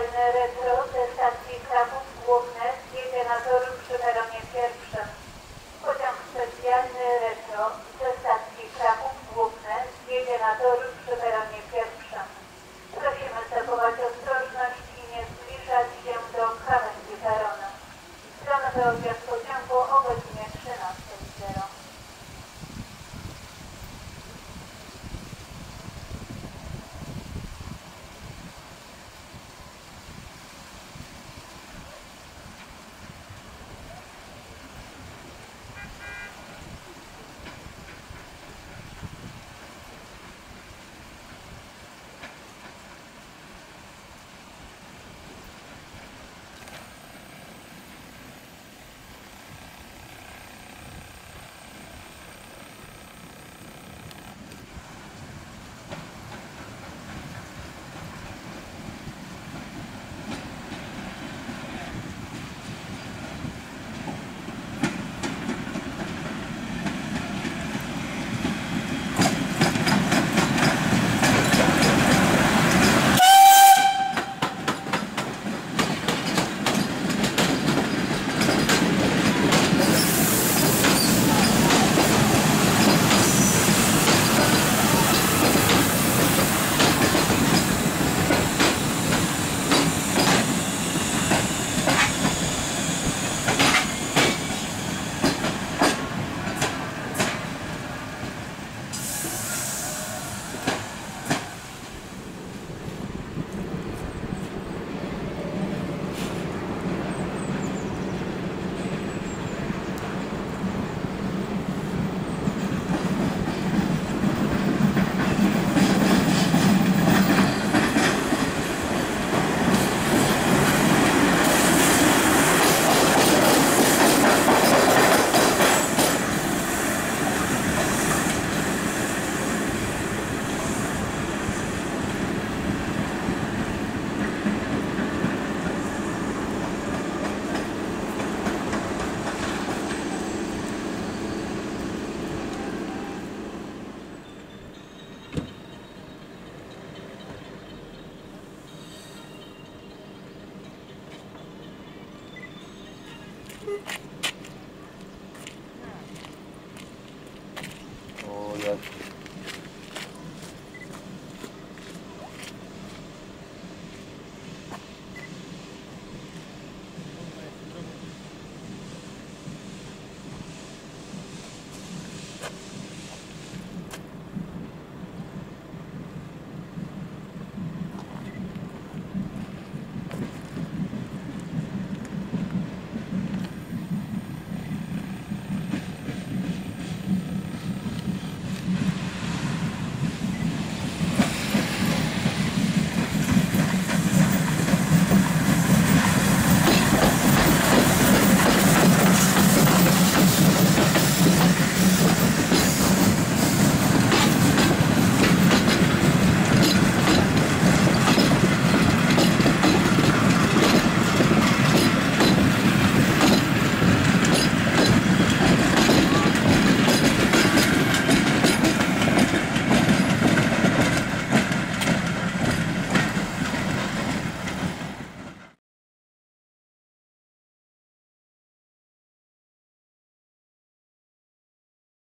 imperialne reprotestacji Kraków Główny jedzie na toru przy peronie pierwszym. Pociąg specjalny retro ze stacji Kraków Główny jedzie na toru przy peronie pierwszym. Prosimy zachować ostrożność i nie zbliżać się do krawędzi perona. Strona do odjazd pociągu o godzinie 13:00.